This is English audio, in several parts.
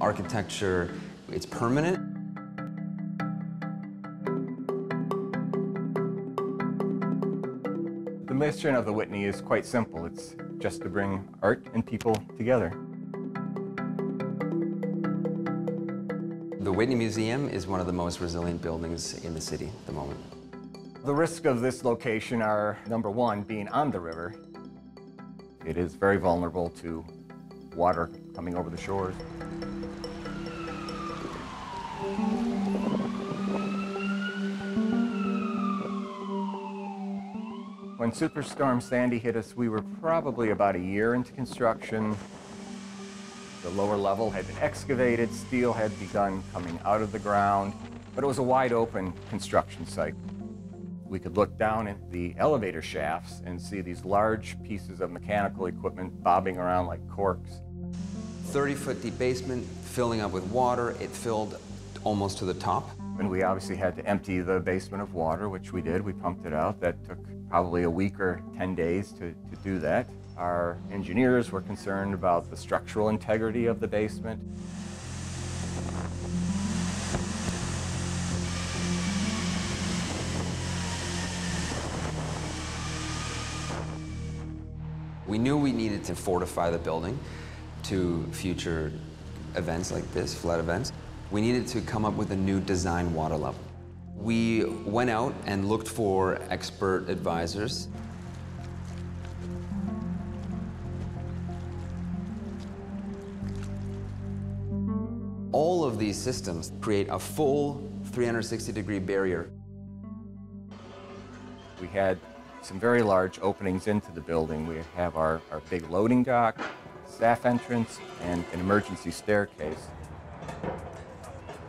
Architecture, it's permanent. The mission of the Whitney is quite simple. It's just to bring art and people together. The Whitney Museum is one of the most resilient buildings in the city at the moment. The risks of this location are, number one, being on the river. It is very vulnerable to water coming over the shores. When Superstorm Sandy hit us, we were probably about a year into construction. The lower level had been excavated, steel had begun coming out of the ground, but it was a wide open construction site. We could look down at the elevator shafts and see these large pieces of mechanical equipment bobbing around like corks. 30-foot deep basement, filling up with water. It filled almost to the top. And we obviously had to empty the basement of water, which we did. We pumped it out. That took probably a week or 10 days to do that. Our engineers were concerned about the structural integrity of the basement. We knew we needed to fortify the building to future events like this, flood events. We needed to come up with a new design water level. We went out and looked for expert advisors. All of these systems create a full 360-degree barrier. We had some very large openings into the building. We have our big loading dock, staff entrance, and an emergency staircase.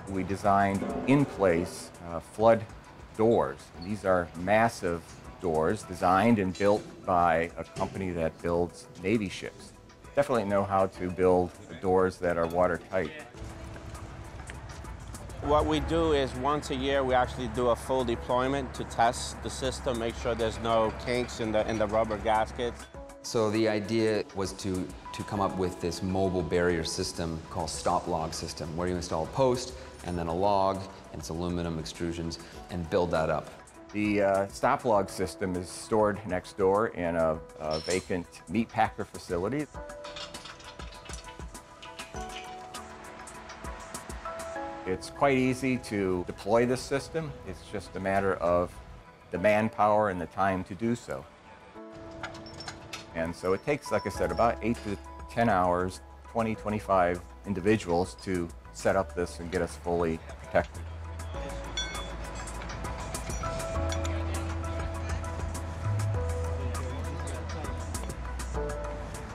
We designed in-place flood doors. And these are massive doors designed and built by a company that builds Navy ships. Definitely know how to build doors that are watertight. What we do is once a year we actually do a full deployment to test the system, make sure there's no kinks in the rubber gaskets. So the idea was to come up with this mobile barrier system called Stop Log System, where you install a post and then a log and it's aluminum extrusions and build that up. The Stop Log System is stored next door in a vacant meat packer facility. It's quite easy to deploy this system. It's just a matter of the manpower and the time to do so. And so it takes, like I said, about 8 to 10 hours, 20, 25 individuals to set up this and get us fully protected.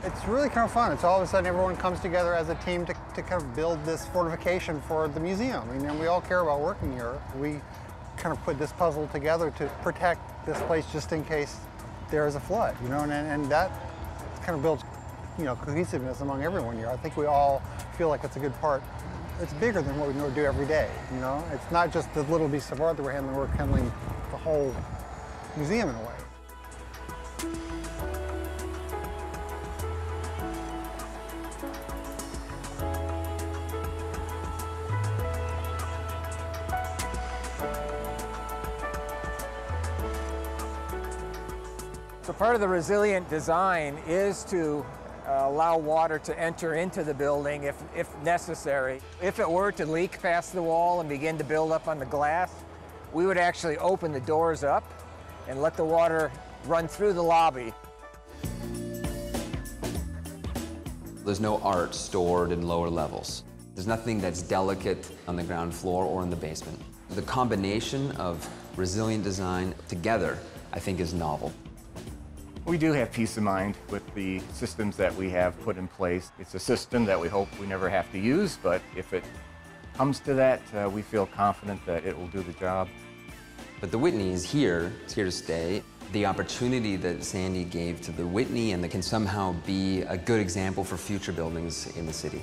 It's really kind of fun. It's all of a sudden everyone comes together as a team to kind of build this fortification for the museum. I mean, we all care about working here. We kind of put this puzzle together to protect this place just in case there is a flood, you know, and that kind of builds, you know, cohesiveness among everyone here. I think we all feel like it's a good part. It's bigger than what we do every day, you know. It's not just the little piece of art that we're handling the whole museum in a way. So part of the resilient design is to allow water to enter into the building if necessary. If it were to leak past the wall and begin to build up on the glass, we would actually open the doors up and let the water run through the lobby. There's no art stored in lower levels. There's nothing that's delicate on the ground floor or in the basement. The combination of resilient design together, I think, is novel. We do have peace of mind with the systems that we have put in place. It's a system that we hope we never have to use, but if it comes to that, we feel confident that it will do the job. But the Whitney is here. It's here to stay. The opportunity that Sandy gave to the Whitney and that can somehow be a good example for future buildings in the city.